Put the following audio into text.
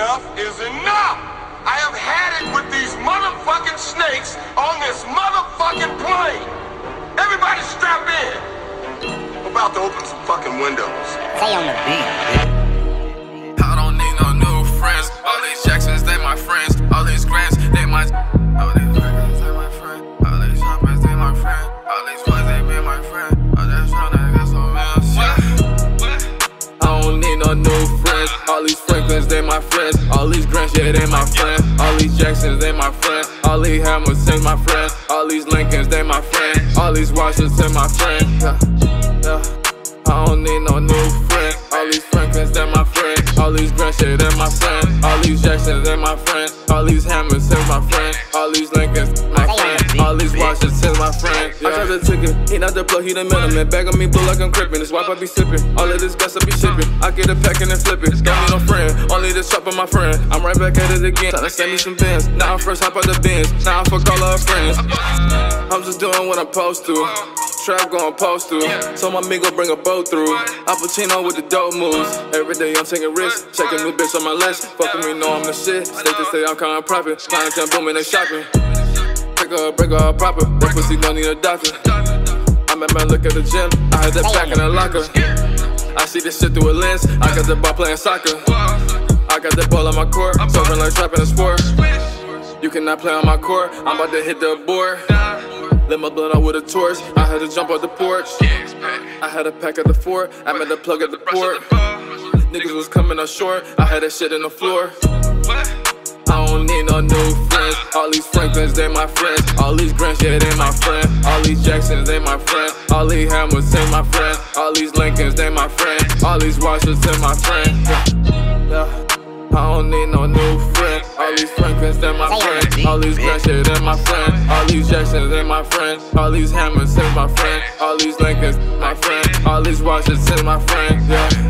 Enough is enough! I have had it with these motherfucking snakes on this motherfucking plane! Everybody strap in! I'm about to open some fucking windows. Stay on the beat. I don't need no new friends. All these Jacksons, they my friends. All these Grants, they my... All these Jacksons, they my friend. All these Shoppers, they my friend. All these Floods, they be my friend. I just tryna get some real shit. I don't need no new friends. All these Franklins, they my friends. All these Grants, yeah, they my friends. All these Jacksons, they my friends. All these Hamiltons, my friends. All these Lincolns, they my friends. All these Washington, my friends. I don't need no new friends. All these Franklins, they my friends. All these Grants, yeah, they my friends. All these Jacksons, they my friends. All these Hamiltons, my friends. All these Lincolns, my friends. All these Washingtons, my friends. Yeah. I tried to ticket, he not the plug, he the middleman. Bag on me blue like I'm crippin'. This wipe I be sippin'. All of this gas I be shippin'. I get a pack and then flip it. Got me no friend, only the shop of my friend. I'm right back at it again. Tryna send me some bins. Now I first hop out the bins. Now I fuck all of her friends. I'm just doing what I'm supposed to. Trap going postal. So my amigo bring a boat through. Appuccino with the dope moves. Every day I'm taking risks. Check a new bitch on my list. Fuckin' me, know I'm the shit. Stay to stay, I'm countin' profit. Clients and booming, they shopping. Break her proper. That pussy don't need a doctor. I'm at my look at the gym. I had that pack in a locker. I see this shit through a lens. I got the ball playing soccer. I got the ball on my court. Serving like trapping a sport. You cannot play on my court. I'm about to hit the board. Let my blood out with a torch. I had to jump off the porch. I had a pack at the fort. I met a plug at the port. Niggas was coming up short. I had that shit in the floor. I don't need no new friends. All these Franklins, they my friends. All these Grants, yeah, they my friend. All these Jacksons, they my friend. All these Hamiltons, they my friend. All these Lincolns, they my friend. All these Washingtons, my friend. I don't need no new friends. All these Franklins, they my friend. All these Grants, yeah, they my friend. All these Jacksons, they my friend. All these Hamiltons, they my friend. All these Lincolns, my friend. All these Washingtons, my friend. Yeah.